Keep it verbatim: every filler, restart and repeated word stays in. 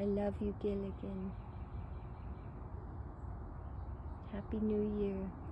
I love you, Gilligan. Happy New Year.